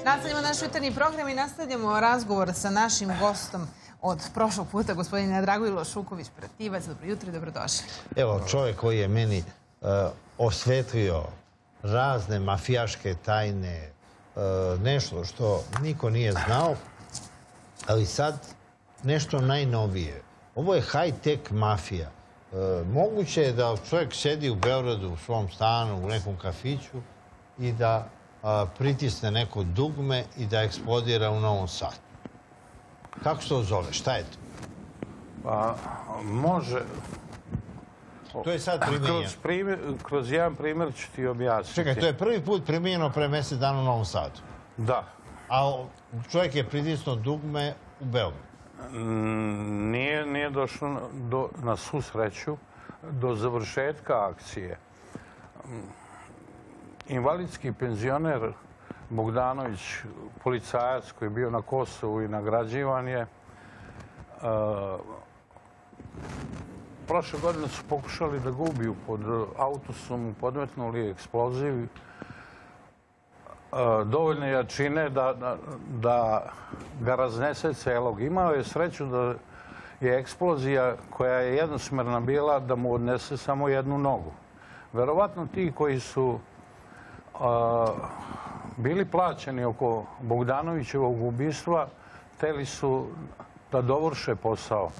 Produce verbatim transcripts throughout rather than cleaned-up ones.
Nastavljamo naš jutarnji program i nastavljamo razgovor sa našim gostom od prošlog puta, gospodina Dragojlo Šuković-Prativac. Dobro jutro i dobrodošli. Evo, čovjek koji je meni osvetlio razne mafijaške tajne, nešto što niko nije znao, ali sad nešto najnovije. Ovo je high-tech mafija. Moguće je da čovjek sedi u Beogradu u svom stanu, u nekom kafiću i da pritisne neko dugme i da eksplodira u Novom Sadu. Kako se to zove? Šta je to? Pa, može... To je sad primenjeno. Kroz jedan primjer ću ti objasniti. Čekaj, to je prvi put primenjeno pre mesec dana u Novom Sadu? Da. A čovjek je pritisnuo dugme u Beogradu? Nije došlo na svu sreću do završetka akcije. Invalidski penzioner Bogdanović, policajac koji je bio na Kosovu i nagrađivan je, prošle godine su pokušali da ga ubiju pod autosom, podmetnuli eksploziv dovoljne jačine da ga raznese celog. Imao je sreću da je eksplozija koja je jednosmerna bila da mu odnese samo jednu nogu. Verovatno ti koji su bili plaćeni oko Bogdanovićevog ubistva, hteli su da dovrše posao.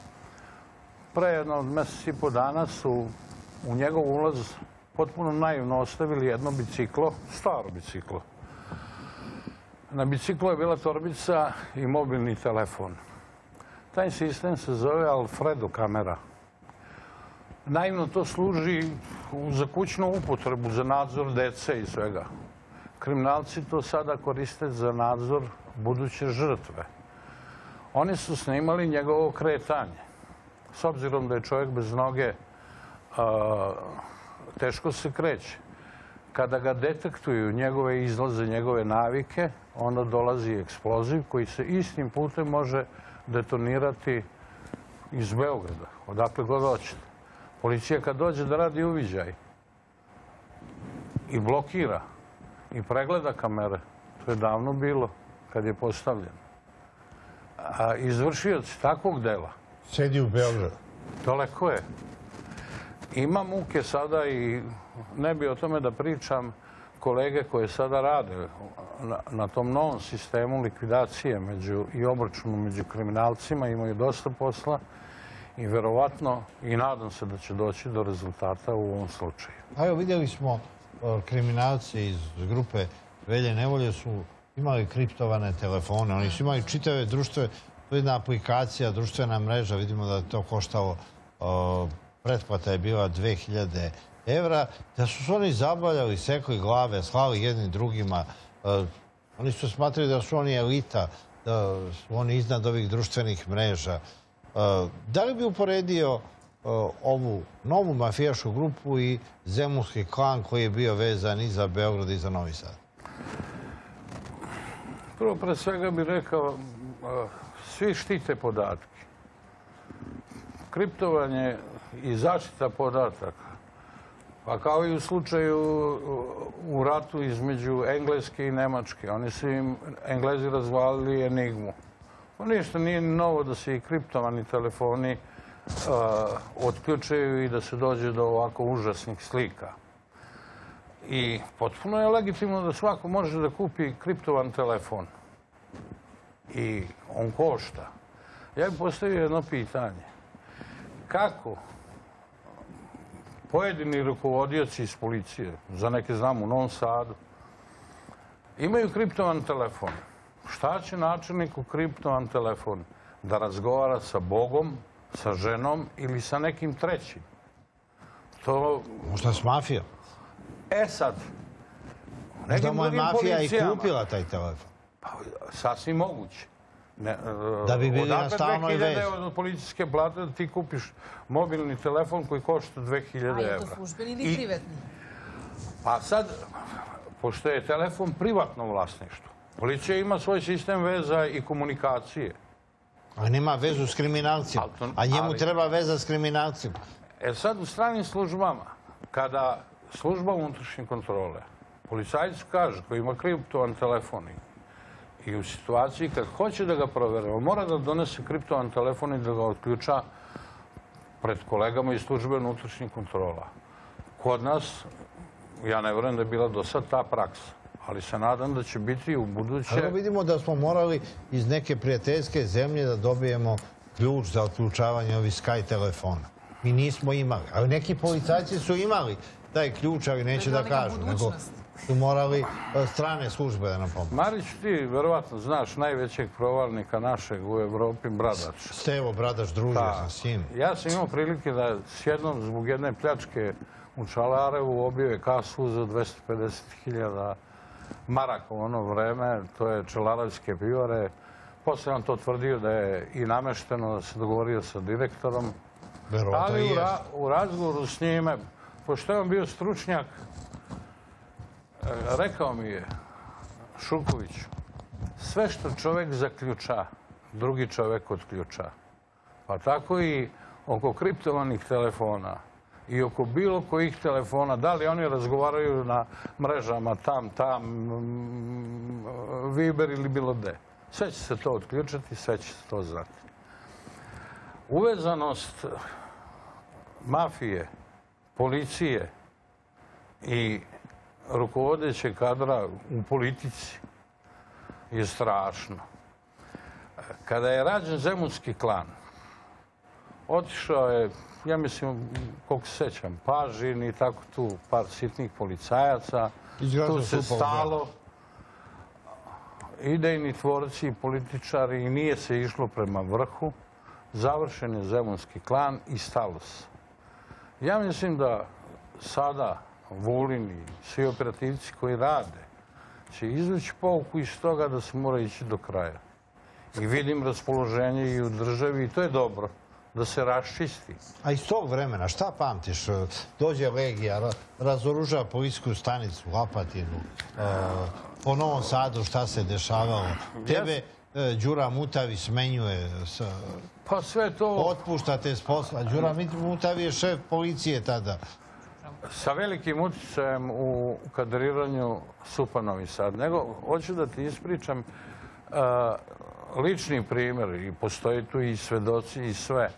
Pre jedno od mesec i po dana su u njegov ulaz potpuno naivno ostavili jedno biciklo, staro biciklo. Na biciklu je bila torbica i mobilni telefon. Taj sistem se zove Alfredo kamera. Naivno to služi za kućnu upotrebu, za nadzor dece i svega. Kriminalci to sada koriste za nadzor buduće žrtve. Oni su snimali njegovo kretanje. S obzirom da je čovjek bez noge, teško se kreće. Kada ga detektuju njegove izlaze, njegove navike, onda dolazi eksploziv koji se istim putem može detonirati iz Beograda, odakle god hoćete. Policija kad dođe da radi uviđaj i blokira i pregleda kamere, to je davno bilo kad je postavljeno. A izvršioci takvog dela... Sedi u Beogradu. Daleko je. Ima muke sada i ne bi o tome da pričam kolege koje sada rade na tom novom sistemu likvidacije i obračunu među kriminalcima, imaju dosta posla. I verovatno, i nadam se da će doći do rezultata u ovom slučaju. Pa evo, vidjeli smo, kriminalci iz grupe Velje Nevolje su imali kriptovane telefone, oni su imali čitave društvene, to je jedna aplikacija, društvena mreža, vidimo da je to koštalo, pretplata je bila dve hiljade evra, da su se oni zabavljali, sekli glave, slali jednim drugima, oni su smatrali da su oni elita, da su oni iznad ovih društvenih mreža. Da li bi uporedio ovu novu mafijašku grupu i zemunski klan koji je bio vezan i za Beograd i za Novi Sad? Prvo, pre svega bih rekao, svi štite podatke. Kriptovanje i zaštita podataka, pa kao i u slučaju u ratu između Engleske i Nemačke, oni su im, Englezi, razvalili Enigmu. Ništa nije novo da se i kriptovani telefoni otključaju i da se dođe do ovako užasnih slika. I potpuno je legitimno da svako može da kupi kriptovan telefon. I on košta. Ja bih postavio jedno pitanje. Kako pojedini rukovodioci iz policije, za neke znam u Novom Sadu, imaju kriptovan telefon? Šta će načelnik u kriptovan telefon? Da razgovara sa Bogom, sa ženom ili sa nekim trećim? Možda s mafijom? E sad, možda mu je mafija i kupila taj telefon. Sasvim moguće. Da bi bili na stalnoj vezi. Odakle dve hiljade evra od policijske plate da ti kupiš mobilni telefon koji košta dve hiljade evra. A je to službeni ili privatni? Pa sad, pošto je telefon privatno vlasništvo, policija ima svoj sistem veza i komunikacije. A nema vezu s kriminalcima. A njemu treba veza s kriminalcima. E sad u stranim službama, kada služba unutrašnje kontrole, policajac kaže koji ima kriptovan telefon, I u situaciji kad hoće da ga proverava, mora da donese kriptovan telefon i da ga otključa pred kolegama iz službe unutrašnjih kontrola. Kod nas, ja ne verujem da je bila do sad ta praksa, ali se nadam da će biti u buduće... Evo vidimo da smo morali iz neke prijateljske zemlje da dobijemo ključ za otključavanje ovih Sky telefona. Mi nismo imali, ali neki policajci su imali taj ključ, ali neće da kažu. Su morali strane službe da nam pomoći. Marić, ti verovatno znaš najvećeg provalnika našeg u Evropi, Bradač. Stevo Bradač, družio sam s njim. Ja sam imao prilike da s jednom, zbog jedne pljačke u Čalarevu, obio je kasu za dvesta pedeset hiljada maraka u ono vreme, to je čalarevske pivare. Posle on to tvrdio da je i namešteno, da se dogovorio sa direktorom. Ali u razgovoru s njime, pošto je on bio stručnjak, rekao mi je, Šuković, sve što čovek zaključa, drugi čovek otključa. Pa tako i oko kriptovanih telefona i oko bilo kojih telefona, da li oni razgovaraju na mrežama tam, tam, Viber ili bilo gde. Sve će se to otključati, sve će se to znati. Uvezanost mafije, policije i rukovodeće kadra u politici je strašno. Kada je rađen Zemunski klan, otišao je, ja mislim, koliko se sećam, Pažin i tako tu par sitnih policajaca. Tu se stalo. Idejni tvorci i političari i nije se išlo prema vrhu. Završen je Zemunski klan i stalo se. Ja mislim da sada Vulin i svi operativci koji rade će izvući pouku iz toga da se mora ići do kraja. I vidim raspoloženje i u državi i to je dobro, da se raščisti. A iz tog vremena šta pamtiš? Dođe Legija, razoružava policijsku stanicu, Lapatinu, po Novom Sadu šta se dešavalo. Tebe Đura Mutavi smenjuje, otpuštate s posla. Đura Mutavi je šef policije tada. Sa velikim uticajem u kadriranju S U P-a Novi Sad. Nego, hoću da ti ispričam lični primer i postoji tu i svedoci i sve.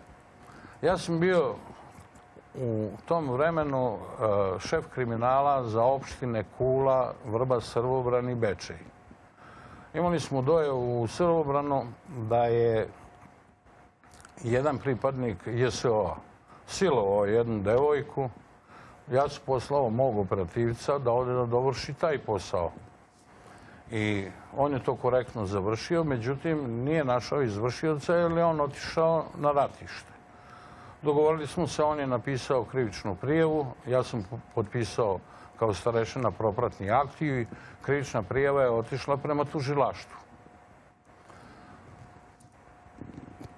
Ja sam bio u tom vremenu šef kriminala za opštine Kula, Vrba, Srvobran i Bečej. Imali smo dojavu u Srvobranu da je jedan pripadnik J S O-a silovao jednu devojku. Ja sam poslao mog operativca da ode da dovrši taj posao. I on je to korektno završio, međutim nije našao izvršioca jer je on otišao na ratište. Dogovorili smo se, on je napisao krivičnu prijavu, ja sam potpisao kao starešina propratni akt i krivična prijava je otišla prema tužilaštvu.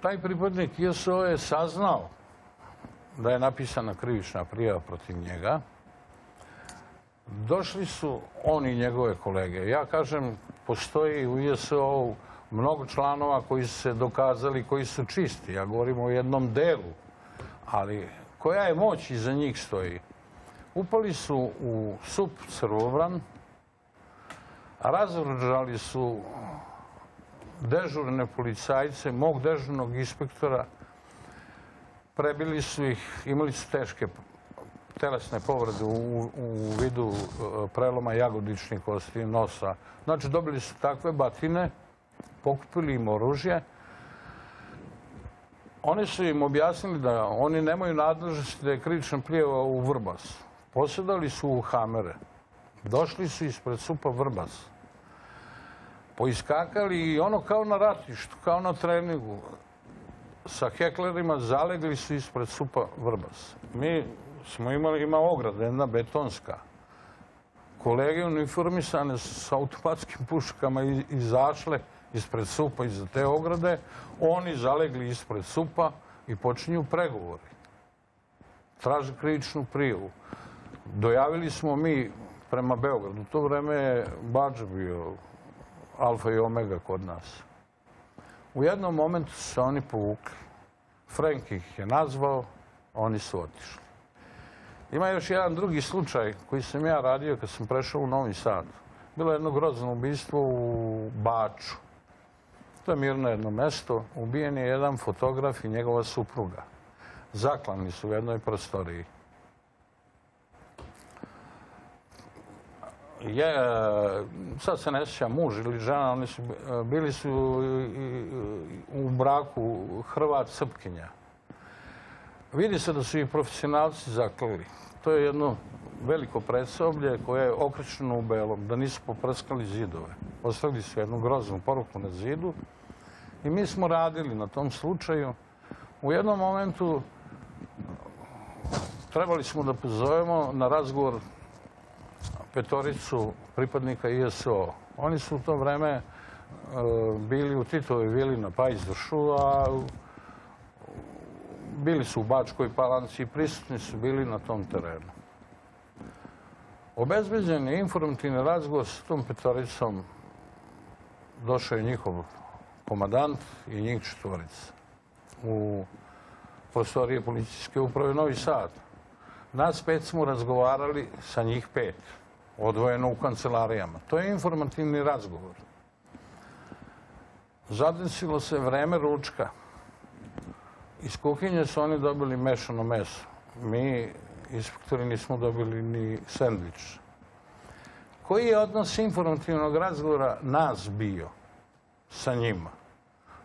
Taj pripadnik J S O je saznao da je napisana krivična prijava protiv njega. Došli su oni i njegove kolege. Ja kažem, postoji u J S O-u mnogo članova koji su se dokazali, koji su čisti. Ja govorim o jednom delu, ali koja je moć iza njih stoji. Upali su u S U P Crvobran, razoružali su dežurne policajce, mog dežurnog inspektora. Prebili su ih, imali su teške telesne povrede u vidu preloma jagodičnih kosti nosa. Znači, dobili su takve batine, pokupili im oružje. Oni su im objasnili da oni nemaju nadležnosti da je krivična prijava u Vrbasu. Posedali su u hamere. Došli su ispred S U P-a Vrbas. Poiskakali i ono kao na ratištu, kao na treningu. Sa heklerima zalegli su ispred S U P-a Vrbas. Mi smo imali, ima ograda, jedna betonska. Kolege uniformisane sa automatskim puškama izašle ispred S U P-a, iza te ograde. Oni zalegli ispred S U P-a i počinju pregovori. Traže krivičnu prijavu. Dojavili smo mi prema Beogradu. U to vreme je Badža bio alfa i omega kod nas. U jednom momentu se oni povukli. Frank ih je nazvao, oni su otišli. Ima još jedan drugi slučaj koji sam ja radio kad sam prešao u Novi Sad. Bilo je jedno grozno ubistvo u Baču. To je mirno jedno mesto. Ubijen je jedan fotograf i njegova supruga. Zaklani su u jednoj prostoriji. Sad se ne sjećam, muž ili žena, oni su bili su u braku Hrvat-Srpkinja. Vidi se da su i profesionalci zaklali. To je jedno veliko predsoblje koje je okričeno u belom, da nisu poprskali zidove. Ostavili su jednu groznu poruku na zidu i mi smo radili na tom slučaju. U jednom momentu trebali smo da pozovemo na razgovor petoricu pripadnika I S O. Oni su u to vreme bili u Titovoj vili na Pajzvršu, a bili su u Bačkoj Palanci i prisutni su bili na tom terenu. Obezbeđen je informativni razgovor s tom petoricom. Došao je njihov komandant i njih četvorica u prostorije policijske uprave Novi Sad. Nas pet smo razgovarali sa njih pet, odvojeno u kancelarijama. To je informativni razgovor. Zadesilo se vreme ručka. Iz kuhinje su oni dobili mešano meso. Mi, inspektori, nismo dobili ni sendvič. Koji je odnos informativnog razgovora nas bio sa njima?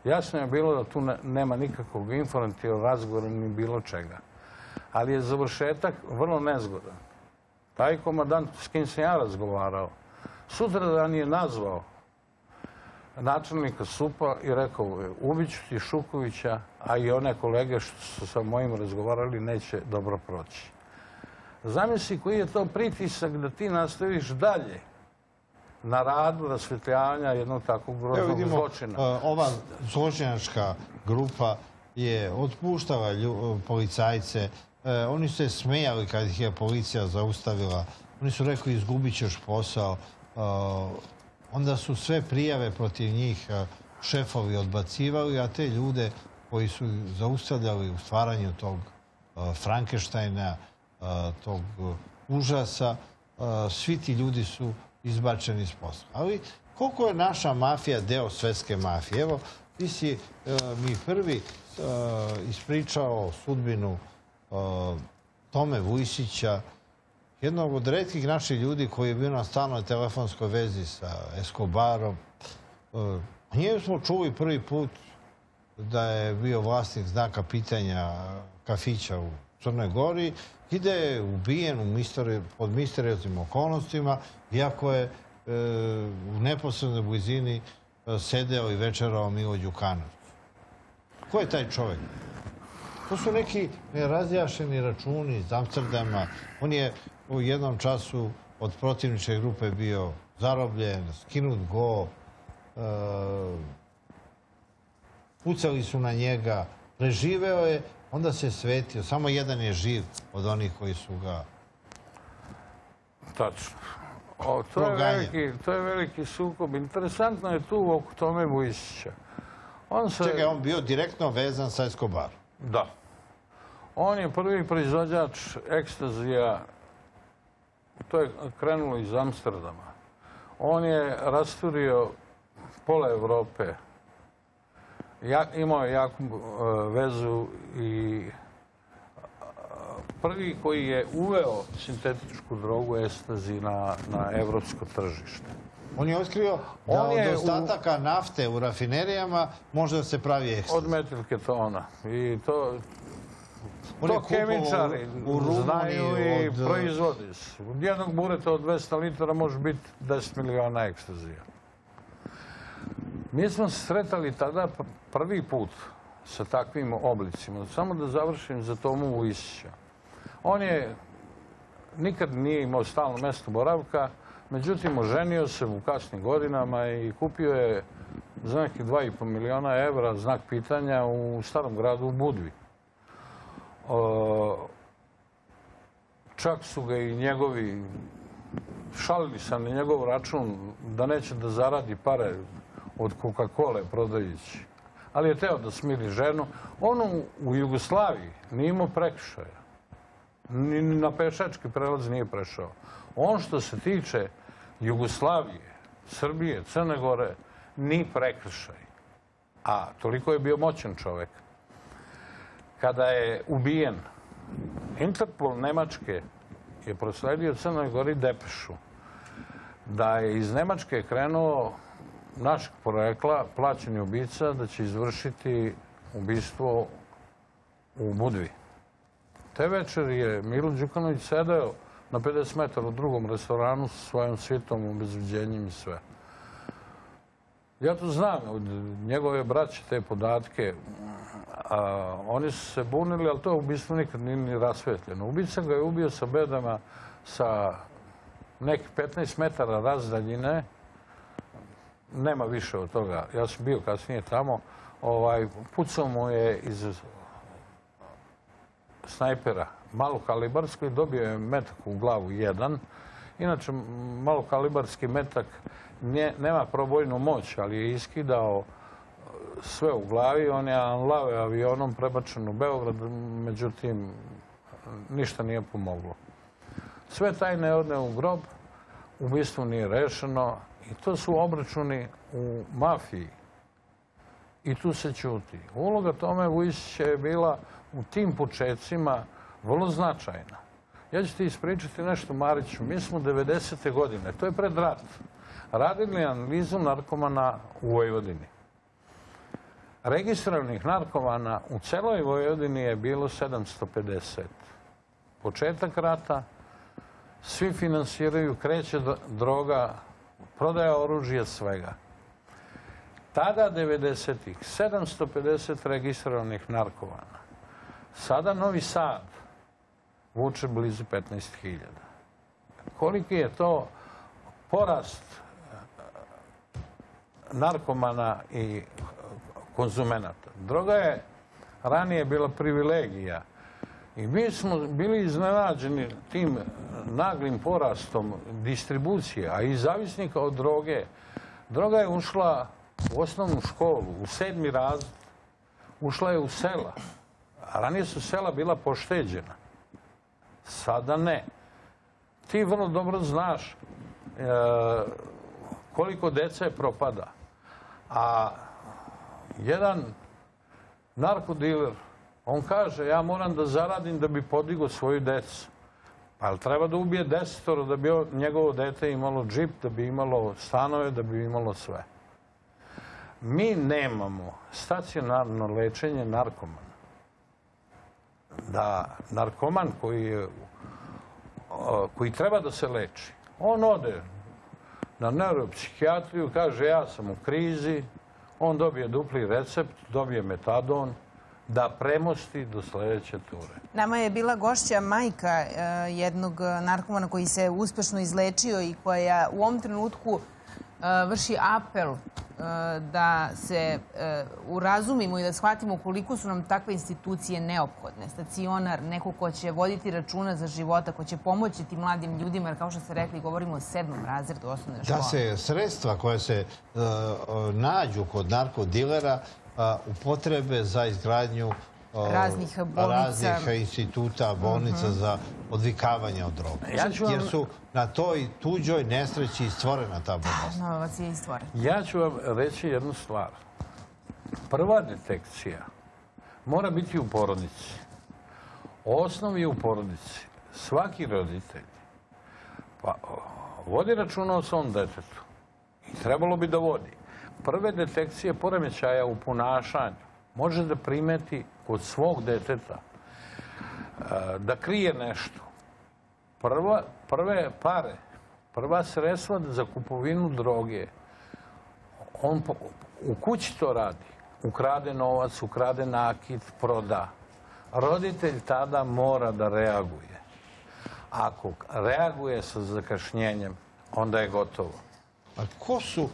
Jasno je bilo da tu nema nikakvog informativnog razgovora ni bilo čega. Ali je završetak vrlo nezgodan. Taj komandant s kim sam ja razgovarao, sutradan je nazvao načelnika S U P-a i rekao je, ubiću ti Šukovića, a i one kolege što su sa mojim razgovarali neće dobro proći. Zamisli koji je to pritisak da ti nastaviš dalje na radu rasvetljavanja jednog takvog groznog zločina. Evo vidimo, ova zločinačka grupa je otpuštala policajce. Oni su se smejali kad ih je policija zaustavila. Oni su rekli, izgubit ćeš posao. Onda su sve prijave protiv njih šefovi odbacivali, a te ljude koji su zaustavljali u stvaranju tog Frankensteina, tog užasa, svi ti ljudi su izbačeni s posla. Ali koliko je naša mafija deo svetske mafije? Evo, ti si mi prvi ispričao sudbinu Tome Vujsića, jednog od retkih naših ljudi koji je bio na stalnoj telefonskoj vezi sa Escobarom. Njega smo čuli prvi put da je bio vlasnik znaka pitanja kafića u Crnoj Gori i da je ubijen pod misterioznim okolnostima, iako je u neposrednoj blizini sedeo i večerao Milo Đukanović. Ko je taj čovjek? To su neki nerazjašnjeni računi iz Amsterdama. On je u jednom času od protivničke grupe bio zarobljen, skinut go, pucali su na njega, preživeo je, onda se svetio. Samo jedan je živ od onih koji su ga proganjali. To je veliki sukob. Interesantno je tu oko Tome Vujsića. Čekaj, on bio direktno vezan sa Escobarom. Da. On je prvi proizvođač ekstazija, to je krenulo iz Amsterdama. On je rasturio pola Evrope. Imao je jaku vezu i prvi koji je uveo sintetičku drogu ekstazi na evropsko tržište. On je otkrio da od ostataka nafte u rafinerijama može da se pravi ekstazi. Od metilketona. I to... To kemičari znaju i proizvodi se. Od jednog bureta od dvesta litara može biti deset miliona ekstazija. Mi smo se sretali tada prvi put sa takvim oblicima. Samo da završim za Tomu Vujsića. On je nikad nije imao stalno mesto boravka, međutim oženio se u kasnim godinama i kupio je za nekih dva i po miliona evra znak pitanja u starom gradu u Budvi. Čak su ga i njegovi, šalili se na njegov račun da neće da zaradi pare od Coca-Cola prodajući. Ali je teo da smiri ženu. On u Jugoslaviji nije imao prekršaja. Ni na pešački prelaz nije prešao. On što se tiče Jugoslavije, Srbije, Crne Gore, ni prekršaj. a toliko je bio moćan čovek. Kada je ubijen, Interpol Nemačke je prosledio Crnoj Gori depešu da je iz Nemačke krenuo našeg porekla plaćeni ubica da će izvršiti ubistvo u Budvi. Te večer je Milo Đukanović sedeo na pedeset metara u drugom restoranu sa svojom svitom, obezbeđenjem i sve. Ja to znam, od njegove braće te podatke. Oni su se bunili, ali to ubistvo nikad nije ni rasvetljeno. Ubica ga je ubio sa bedama sa nekih petnaest metara razdaljine. Nema više od toga. Ja sam bio kasnije tamo. Pucao mu je iz snajpera malokalibarsko i dobio je metak u glavu jedan. Inače, malokalibarski metak nema probojnu moć, ali je iskidao sve u glavi. On je Anlave avionom prebačen u Beograd, međutim, ništa nije pomoglo. Sve tajne je odneo u grob, ubistvo nije rešeno i to su obračuni u mafiji. I tu se ćuti. Uloga Tome Vujisića je bila u tim početcima vrlo značajna. Ja ću ti ispričati nešto, Mariću. Mi smo devedesete godine, to je pred rat, radili analizu narkomana u Vojvodini. Registriranih narkomana u celoj Vojvodini je bilo sedamsto pedeset. Početak rata, svi finansiraju, kreće droga, prodaja oružja, svega. Tada, devedesetih, sedamsto pedeset registriranih narkomana. Sada Novi Sad vuče blizu petnaest hiljada. Koliki je to porast narkomana i konzumenata? Droga je ranije bila privilegija i mi smo bili iznenađeni tim naglim porastom distribucije, a i zavisnika od droge. Droga je ušla u osnovnu školu, u sedmi razred, ušla je u sela. Ranije su sela bila pošteđena. Sada ne. Ti vrlo dobro znaš koliko dece propada. A jedan narkodiler, on kaže, ja moram da zaradim da bi podigao svoju decu. Ali treba da ubije desetoro da bi njegovo dete imalo džip, da bi imalo stanove, da bi imalo sve. Mi nemamo stacionarno lečenje narkomana. Da narkoman koji treba da se leči, on ode na neuropsihijatriju, kaže ja sam u krizi, on dobije dupli recept, dobije metadon, da premosti do sledeće ture. Nama je bila gošća majka jednog narkomana koji se uspešno izlečio i koja u ovom trenutku vrši apel da se urazumimo i da shvatimo koliko su nam takve institucije neophodne. Stacionar, neko ko će voditi računa za života, ko će pomoći tim mladim ljudima, jer kao što ste rekli, govorimo o sedmom razredu osnovne škole. Da se sredstva koje se nađu kod narkodilera upotrebe za izgradnju raznih instituta, bolnica za odvikavanje od droga. Jer su na toj tuđoj nesreći stvorena ta bolest. Ja ću vam reći jednu stvar. Prva detekcija mora biti u porodici. Osnov je u porodici. Svaki roditelj vodi računa o svom detetu. I trebalo bi da vodi. Prve detekcije poremećaja u ponašanju može da primeti kod svog deteta, da krije nešto. Prve pare, prva sredstva za kupovinu droge, on u kući to radi. Ukrade novac, ukrade nakit, proda. Roditelj tada mora da reaguje. Ako reaguje sa zakašnjenjem, onda je gotovo. A ko su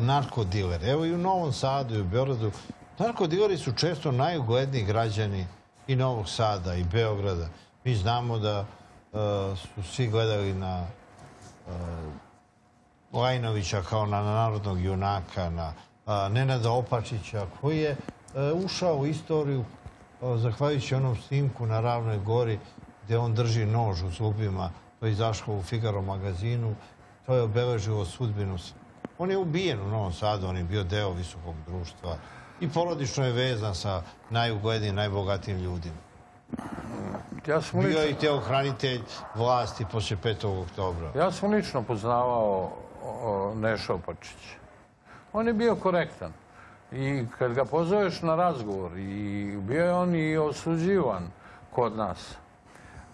narkodileri? Evo i u Novom Sadu i u Beogradu. Narkodileri su često najugledniji građani i Novog Sada i Beograda. Mi znamo da su svi gledali na Lajnovića kao na narodnog junaka, na Nenada Opačića, koji je ušao u istoriju zahvaljujući onom snimku na Ravnoj gori gde on drži nož u zubima. To je izašlo u Figaro magazinu. To je obeležilo sudbinu. On je ubijen u Novom Sadu, on je bio deo visokog društva. i porodično je vezan sa najuglednijim, najbogatijim ljudima. Bio je i teohranitelj vlasti poslije petog oktobra. Ja sam lično poznavao Nešu Opačića. On je bio korektan. I kad ga pozoveš na razgovor, i bio je on i osuđivan kod nas.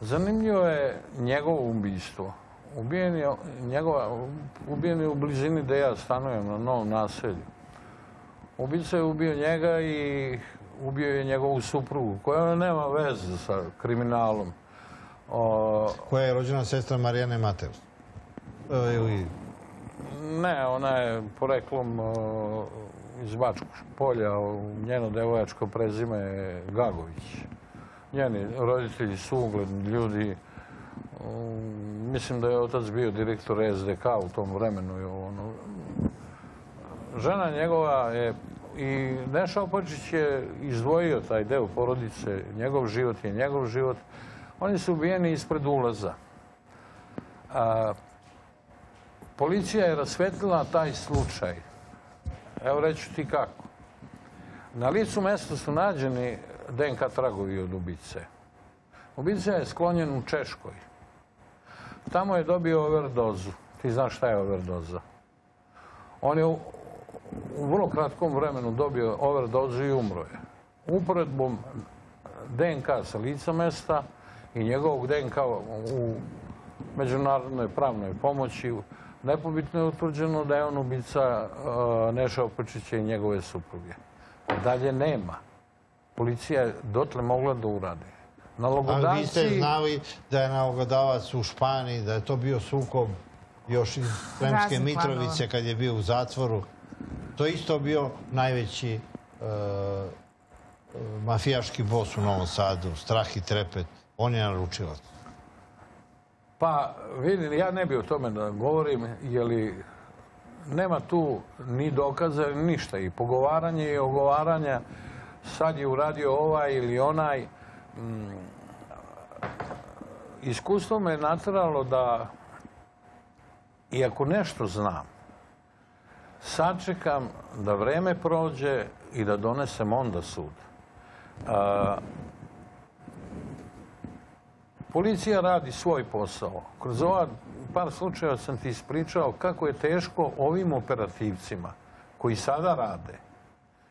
Zanimljivo je njegovo ubistvo. Ubijen je u blizini gde ja stanujem, na Novom naselju. Ubica je ubio njega i ubio je njegovu suprugu, koja nema veze sa kriminalom. Koja je rođena sestra Marijane Mateus? Ne, ona je poreklom iz Bačkog polja, njeno devojačko prezime je Gagović. Njeni roditelji su ugledni ljudi. Mislim da je otac bio direktor S D K u tom vremenu. Žena njegova je, i Neša Opačić je izdvojio taj deo porodice, njegov život je njegov život. Oni su ubijeni ispred ulaza. Policija je rasvetlila taj slučaj. Evo reću ti kako. Na licu mesta su nađeni D N K tragovi od ubice. Ubica je sklonjen u Češkoj. Tamo je dobio overdozu. Ti znaš šta je overdoza. On je u vrlo kratkom vremenu dobio overdozu i umro je. Uporedbom D N K sa lica mesta i njegovog D N K u međunarodnoj pravnoj pomoći nepobitno je utvrđeno da je on ubica Neše Opačića i njegove supruge. Dalje nema. Policija je dotle mogla da uradi. Ali vi ste znali da je nalogodavac u Španiji, da je to bio sukob još iz Sremske Mitrovice kad je bio u zatvoru. To je isto bio najveći mafijaški bos u Novom Sadu, Strah i trepet. On je naručilac. Pa, vidim, ja ne bih o tome da govorim, jer nema tu ni dokaza, ništa. I pogovaranje i ogovaranja, sad je uradio ovaj ili onaj. Iskustvo me je nateralo da, iako nešto znam, sačekam da vreme prođe i da donesem onda sud. Policija radi svoj posao. Kroz ova par slučajeva sam ti ispričao kako je teško ovim operativcima koji sada rade.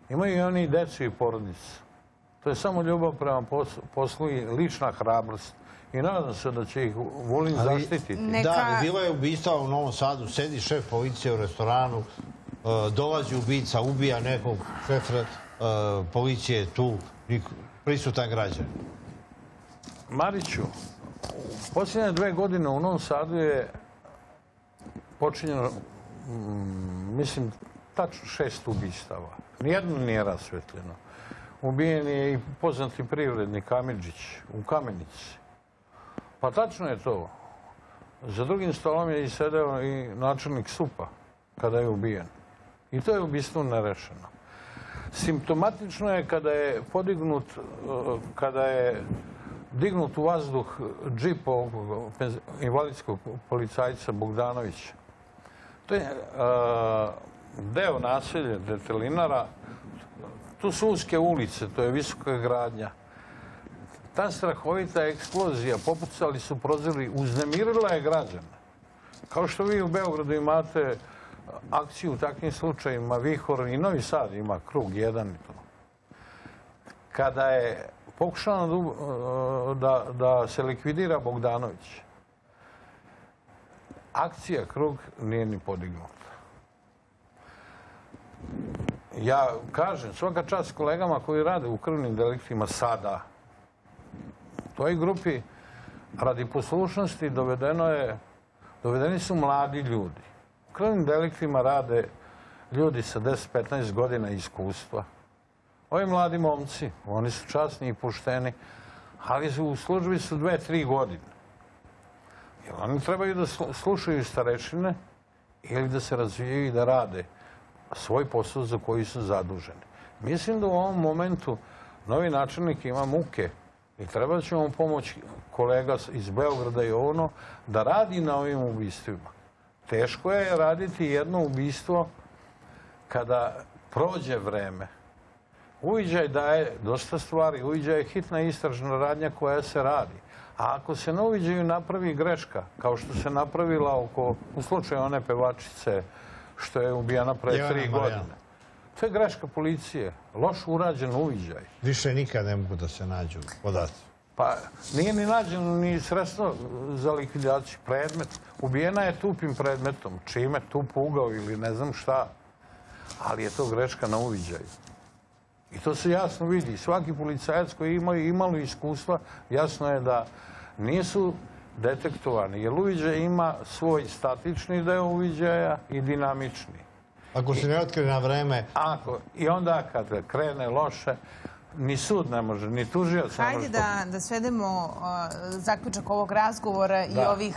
Imaju i oni decu i porodicu. To je samo ljubav prema poslu i lična hrabrost. I nadam se da će ih volim zaštititi. Da, bilo je ubistva u Novom Sadu. Sedi šef policije u restoranu, dolazi ubica, ubija nekog šefa policije tu, prisutan građan. Mariću, u posljednje dve godine u Novom Sadu je počinjeno, mislim, tačno šest ubistava. Nijedno nije rasvetljeno. Ubijen je i poznati privrednik Kamidžić u Kamenici. Pa tačno je to. Za drugim stolom je i sedeo i načelnik S U P-a kada je ubijen. I to je ubistvo nerešeno. Simptomatično je kada je podignut, kada je dignut u vazduh džip invalidskog policajca Bogdanovića. To je deo naselja Detelinara. Tu su uske ulice, to je visoka gradnja. Ta strahovita eksplozija, popucali su prozori, uznemirila je građana. Kao što vi u Beogradu imate akciju u takvim slučajima, Vihor i Novi Sad ima krug jedan i to. Kada je pokušano da se likvidira Bogdanović, akcija krug nije ni podignuta. Ja kažem, svaka čast kolegama koji rade u krvnim deliktima sada, u toj grupi radi poslušnosti dovedeni su mladi ljudi. U krvnim deliktima rade ljudi sa deset do petnaest godina iskustva. Ovi mladi momci, oni su časni i pošteni, ali u službi su dve do tri godine. Jer oni trebaju da slušaju starešine ili da se razvijaju i da rade svoj posao za koji su zaduženi. Mislim da u ovom momentu novi načelnik ima muke i treba će mu pomoći kolega iz Beograda i ono da radi na ovim ubistvima. Teško je raditi jedno ubistvo kada prođe vreme. Uviđaj daje dosta stvari, uviđaj je hitna istražna radnja koja se radi. A ako se na uviđaju napravi greška, kao što se napravila oko, u slučaju one pevačice što je ubijena pre tri godine, to je greška policije, loš urađen uviđaj. Više nikad ne mogu da se nađu podaci. Pa nije ni nađeno ni sredstvo za likvidaciju predmet. Ubijena je tupim predmetom, čime tup ugao ili ne znam šta. Ali je to greška na uviđaju. I to se jasno vidi. Svaki policajac koji imaju imalo iskustva, jasno je da nisu detektovani. Jer uviđaj ima svoj statični deo uviđaja i dinamični. Ako se ne otkrije na vreme... I onda kad krene loše, ni sud ne može, ni tužilac ne može... Hajde da svedemo zaključak ovog razgovora i ovih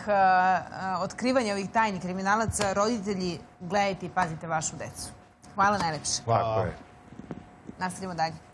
otkrivanja ovih tajnih kriminalaca. Roditelji, gledajte i pazite vašu decu. Hvala najlepše. Nastavljamo dalje.